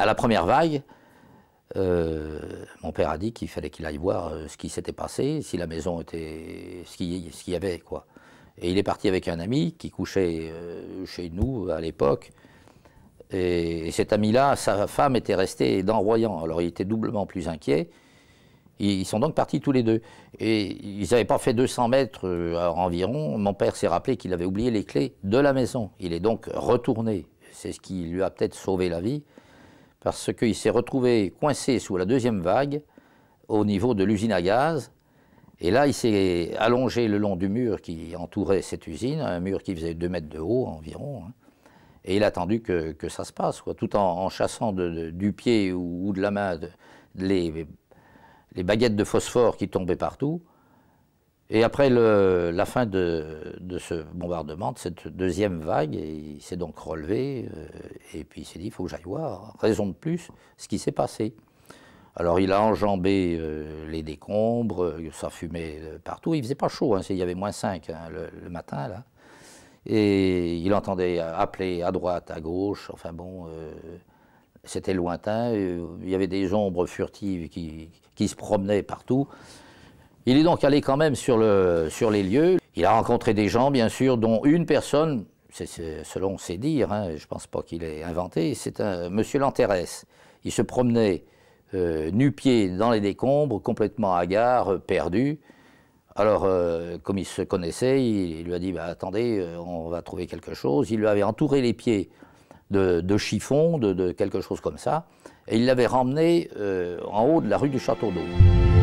À la première vague, mon père a dit qu'il fallait qu'il aille voir ce qui s'était passé, si la maison était... ce qu'il y avait, quoi. Et il est parti avec un ami qui couchait chez nous à l'époque. Et cet ami-là, sa femme était restée dans Royan. Alors il était doublement plus inquiet. Ils sont donc partis tous les deux. Et ils n'avaient pas fait 200 mètres environ. Mon père s'est rappelé qu'il avait oublié les clés de la maison. Il est donc retourné. C'est ce qui lui a peut-être sauvé la vie, parce qu'il s'est retrouvé coincé sous la deuxième vague au niveau de l'usine à gaz. Et là, il s'est allongé le long du mur qui entourait cette usine, un mur qui faisait 2 mètres de haut environ. Et il a attendu que ça se passe, quoi, tout en chassant du pied ou de la main les baguettes de phosphore qui tombaient partout. Et après la fin de ce bombardement, de cette deuxième vague, il s'est donc relevé, et puis il s'est dit, il faut que j'aille voir, raison de plus, ce qui s'est passé. Alors il a enjambé les décombres, ça fumait partout, il ne faisait pas chaud, hein, il y avait -5 hein, le matin, là. Et il entendait appeler à droite, à gauche, enfin bon, c'était lointain, il y avait des ombres furtives qui se promenaient partout. Il est donc allé quand même sur les lieux. Il a rencontré des gens, bien sûr, dont une personne, selon ses dires, hein, je ne pense pas qu'il ait inventé, c'est un monsieur Lanteresse. Il se promenait nu-pied dans les décombres, complètement hagard, perdu. Alors, comme il se connaissait, il lui a dit bah, « Attendez, on va trouver quelque chose ». Il lui avait entouré les pieds de chiffons, de quelque chose comme ça, et il l'avait ramené en haut de la rue du Château d'Eau.